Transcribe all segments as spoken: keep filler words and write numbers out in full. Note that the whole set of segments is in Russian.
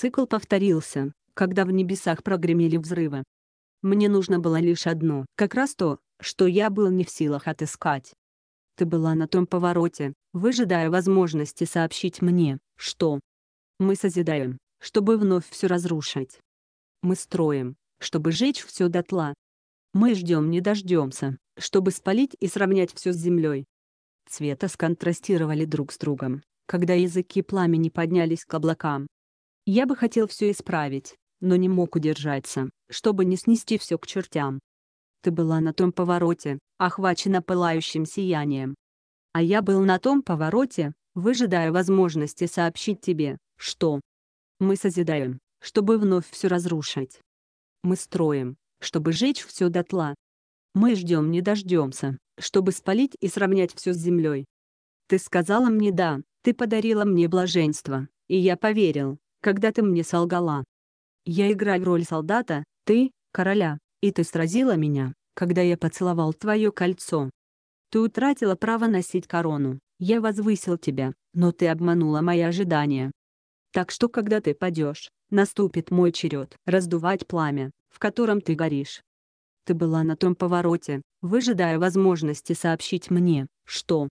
Цикл повторился, когда в небесах прогремели взрывы. Мне нужно было лишь одно, как раз то, что я был не в силах отыскать. Ты была на том повороте, выжидая возможности сообщить мне, что мы созидаем, чтобы вновь все разрушить. Мы строим, чтобы сжечь все дотла. Мы ждем не дождемся, чтобы спалить и сравнять все с землей. Цвета сконтрастировали друг с другом, когда языки пламени поднялись к облакам. Я бы хотел все исправить, но не мог удержаться, чтобы не снести все к чертям. Ты была на том повороте, охвачена пылающим сиянием. А я был на том повороте, выжидая возможности сообщить тебе, что мы созидаем, чтобы вновь все разрушить. Мы строим, чтобы сжечь все дотла. Мы ждем не дождемся, чтобы спалить и сравнять все с землей. Ты сказала мне «да», ты подарила мне блаженство, и я поверил, когда ты мне солгала. Я играю роль солдата, ты — короля, и ты сразила меня, когда я поцеловал твое кольцо. Ты утратила право носить корону, я возвысил тебя, но ты обманула мои ожидания. Так что когда ты падешь, наступит мой черед раздувать пламя, в котором ты горишь. Ты была на том повороте, выжидая возможности сообщить мне, что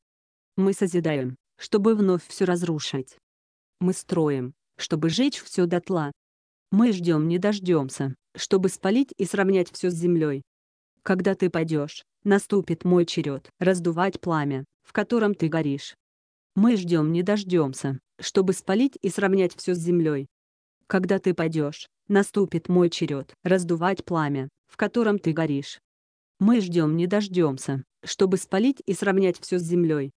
мы созидаем, чтобы вновь все разрушить. Мы строим, чтобы сжечь все дотла. Мы ждем не дождемся, чтобы спалить и сравнять все с землей. Когда ты падешь, наступит мой черед раздувать пламя, в котором ты горишь. Мы ждем не дождемся, чтобы спалить и сравнять все с землей. Когда ты падешь, наступит мой черед раздувать пламя, в котором ты горишь. Мы ждем не дождемся, чтобы спалить и сравнять все с землей.